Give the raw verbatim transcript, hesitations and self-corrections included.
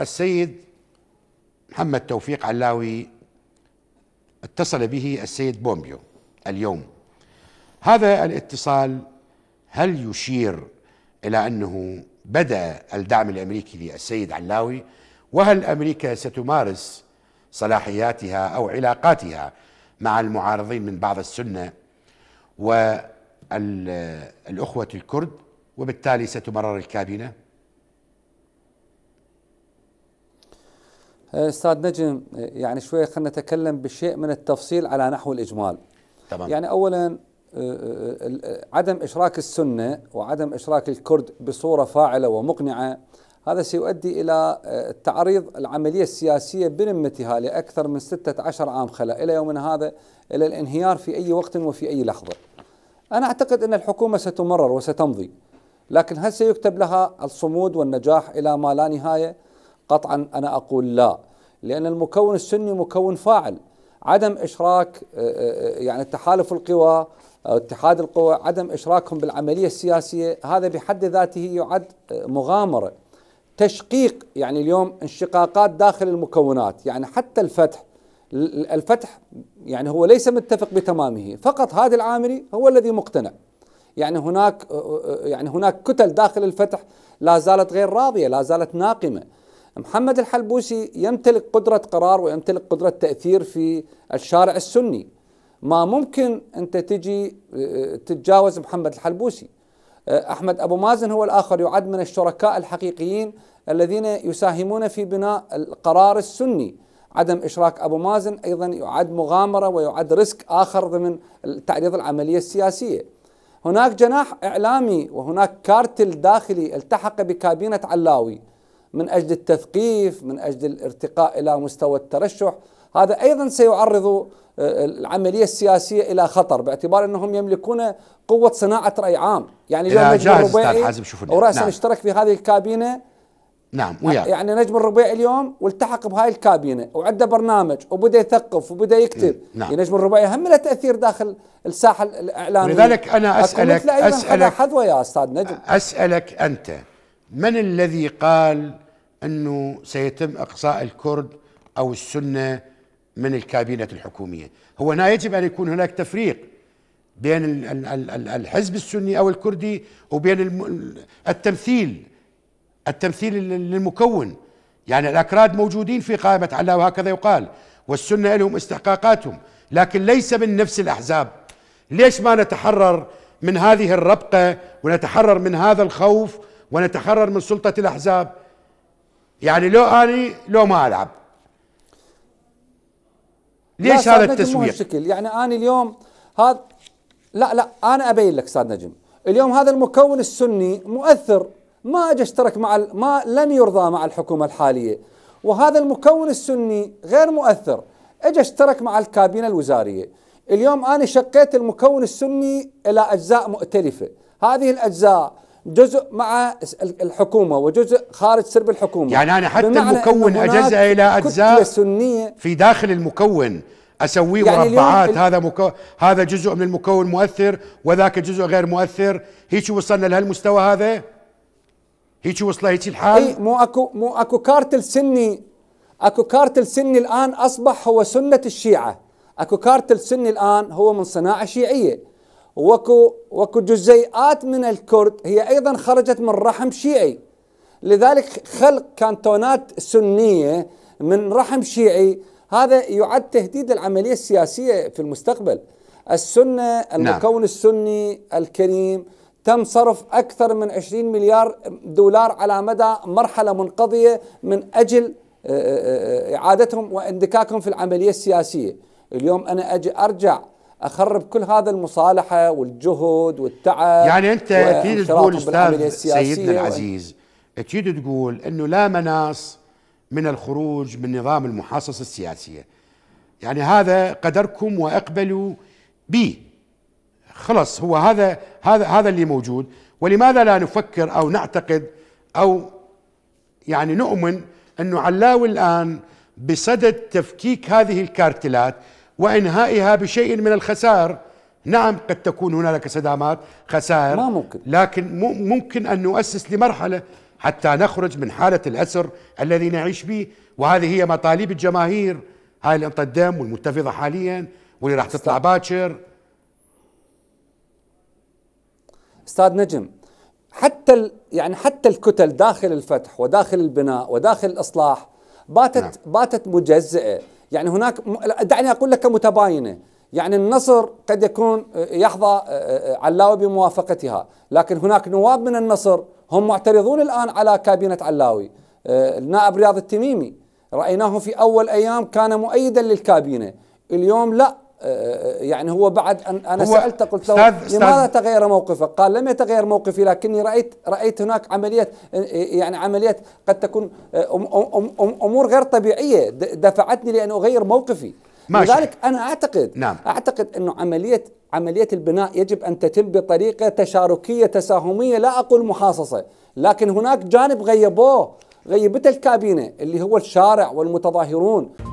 السيد محمد توفيق علاوي اتصل به السيد بومبيو اليوم. هذا الاتصال هل يشير إلى أنه بدأ الدعم الأمريكي للسيد علاوي؟ وهل أمريكا ستمارس صلاحياتها أو علاقاتها مع المعارضين من بعض السنة والأخوة الكرد، وبالتالي ستمرر الكابينة؟ أستاذ نجم، يعني شوية خلنا نتكلم بشيء من التفصيل على نحو الإجمال. تمام. يعني أولا عدم إشراك السنة وعدم إشراك الكرد بصورة فاعلة ومقنعة، هذا سيؤدي إلى تعريض العملية السياسية بنمتها لأكثر من ستة عشر عام خلا إلى يومنا هذا إلى الانهيار في أي وقت وفي أي لحظة. أنا أعتقد أن الحكومة ستمرر وستمضي، لكن هل سيكتب لها الصمود والنجاح إلى ما لا نهاية؟ قطعا أنا أقول لا، لأن المكون السني مكون فاعل. عدم إشراك يعني تحالف القوى أو اتحاد القوى، عدم إشراكهم بالعملية السياسية، هذا بحد ذاته يعد مغامرة، تشقيق. يعني اليوم انشقاقات داخل المكونات، يعني حتى الفتح الفتح يعني هو ليس متفق بتمامه، فقط هادي العامري هو الذي مقتنع. يعني هناك يعني هناك كتل داخل الفتح لا زالت غير راضية، لا زالت ناقمة. محمد الحلبوسي يمتلك قدرة قرار ويمتلك قدرة تأثير في الشارع السني. ما ممكن أنت تجي تتجاوز محمد الحلبوسي. أحمد أبو مازن هو الآخر يعد من الشركاء الحقيقيين الذين يساهمون في بناء القرار السني. عدم إشراك أبو مازن أيضا يعد مغامرة ويعد ريسك آخر ضمن تعريض العملية السياسية. هناك جناح إعلامي وهناك كارتل داخلي التحق بكابينة علاوي من أجل التثقيف، من أجل الارتقاء إلى مستوى الترشح. هذا أيضا سيعرض العملية السياسية إلى خطر باعتبار أنهم يملكون قوة صناعة رأي عام. يعني نجم الربيعي ورأسا نعم. اشترك في هذه الكابينة. نعم. ويا. يعني نجم الربيعي اليوم والتحق بهاي الكابينة وعده برنامج وبدأ يثقف وبدأ يكتب. نعم. نجم الربيعي هم له تأثير داخل الساحة الإعلامية. ولذلك أنا أسألك أسألك حذوة يا أستاذ نجم. أسألك أنت، من الذي قال أنه سيتم إقصاء الكرد أو السنة من الكابينة الحكومية؟ هو هنا يجب أن يكون هناك تفريق بين الحزب السني أو الكردي وبين التمثيل التمثيل للمكون. يعني الأكراد موجودين في قائمة علاوي وهكذا يقال، والسنة لهم استحقاقاتهم، لكن ليس من نفس الأحزاب. ليش ما نتحرر من هذه الربقة ونتحرر من هذا الخوف ونتحرر من سلطة الأحزاب؟ يعني لو أنا لو ما ألعب، ليش هذا التسويق؟ يعني أنا اليوم هذا لا لا أنا أبين لك أستاذ نجم، اليوم هذا المكون السني مؤثر، ما أجي اشترك مع ما لم يرضى مع الحكومة الحالية، وهذا المكون السني غير مؤثر أجي اشترك مع الكابينة الوزارية. اليوم أنا شقيت المكون السني إلى أجزاء مؤتلفة، هذه الأجزاء جزء مع الحكومة وجزء خارج سرب الحكومة. يعني أنا حتى المكون أجزأ إلى أجزاء سنية في داخل المكون أسويه يعني مربعات، هذا مكو... هذا جزء من المكون مؤثر وذاك جزء غير مؤثر. هيك وصلنا لهالمستوى هذا؟ هيك وصل هيك الحال؟ أي مو أكو مو أكو كارتل سني، أكو كارتل سني الآن أصبح هو سنة الشيعة، أكو كارتل سني الآن هو من صناعة شيعية، وكو وكو جزيئات من الكرد هي أيضا خرجت من رحم شيعي. لذلك خلق كانتونات سنية من رحم شيعي هذا يعد تهديد العملية السياسية في المستقبل. السنة المكون نعم. السني الكريم تم صرف أكثر من عشرين مليار دولار على مدى مرحلة منقضية من أجل إعادتهم واندكاكهم في العملية السياسية. اليوم أنا أجي أرجع أخرب كل هذا المصالحة والجهد والتعب. يعني أنت تريد تقول أستاذ سيدنا العزيز، تريد تقول أنه لا مناص من الخروج من نظام المحاصصة السياسية. يعني هذا قدركم وأقبلوا به، خلص هو هذا هذا هذا اللي موجود. ولماذا لا نفكر أو نعتقد أو يعني نؤمن أنه علاوي الآن بصدد تفكيك هذه الكارتلات وإنهائها بشيء من الخسائر؟ نعم قد تكون هنالك صدامات خسائر، ما ممكن. لكن ممكن أن نؤسس لمرحلة حتى نخرج من حالة الأسر الذي نعيش به، وهذه هي مطالب الجماهير هاي اللي انطدم والمنتفضة حاليا واللي راح تطلع باكر. أستاذ نجم، حتى يعني حتى الكتل داخل الفتح وداخل البناء وداخل الإصلاح باتت نعم. باتت مجزئة، يعني هناك دعني أقول لك متباينة، يعني النصر قد يكون يحظى علاوي بموافقتها، لكن هناك نواب من النصر هم معترضون الآن على كابينة علاوي. النائب رياض التميمي رأيناه في أول أيام كان مؤيدا للكابينة، اليوم لا، يعني هو بعد أن أنا سألت قلت له لماذا تغير موقفه؟ قال لم يتغير موقفي، لكني رأيت رأيت هناك عملية، يعني عملية قد تكون أمور غير طبيعية دفعتني لأن أغير موقفي. لذلك أنا أعتقد نعم. أعتقد أنه عملية عملية البناء يجب أن تتم بطريقة تشاركية تساهمية، لا أقول محاصصة، لكن هناك جانب غيبوه غيبته الكابينة اللي هو الشارع والمتظاهرون.